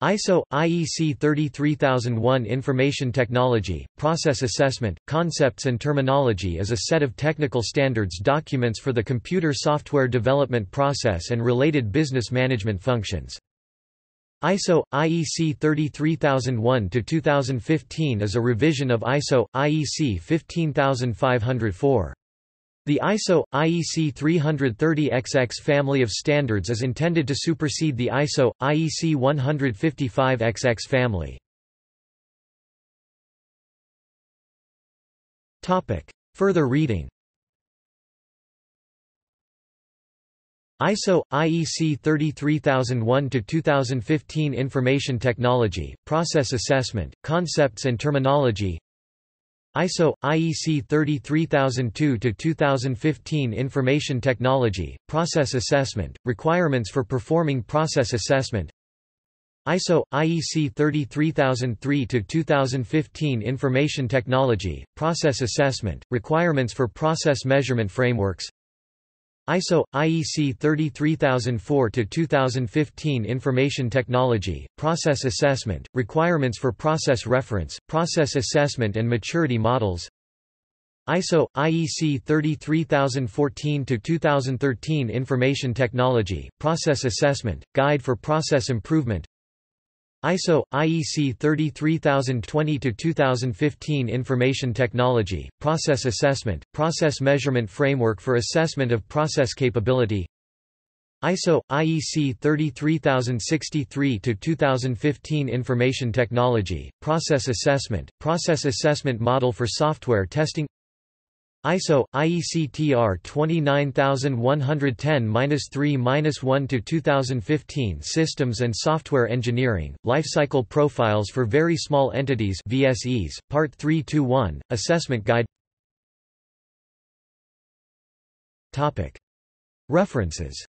ISO IEC 33001 Information Technology, Process Assessment, Concepts and Terminology is a set of technical standards documents for the computer software development process and related business management functions. ISO IEC 33001-2015 is a revision of ISO IEC 15504. The ISO IEC 330xx family of standards is intended to supersede the ISO IEC 155xx family. Topic: Further reading. ISO IEC 33001-2015 Information Technology, Process Assessment, Concepts and Terminology. ISO IEC 33002-2015 Information Technology, Process Assessment, Requirements for Performing Process Assessment. ISO IEC 33003-2015 Information Technology, Process Assessment, Requirements for Process Measurement Frameworks. ISO IEC 33004-2015 Information Technology, Process Assessment, Requirements for Process Reference, Process Assessment and Maturity Models. ISO IEC 33014-2013 Information Technology, Process Assessment, Guide for Process Improvement. ISO IEC 33020-2015 Information Technology, Process Assessment, Process Measurement Framework for Assessment of Process Capability. ISO IEC 33063-2015 Information Technology, Process Assessment, Process Assessment Model for Software Testing. ISO IECTR 29110-3-1 Systems and Software Engineering Lifecycle Profiles for Very Small Entities (VSEs) Part 321 Assessment Guide. Topic: References.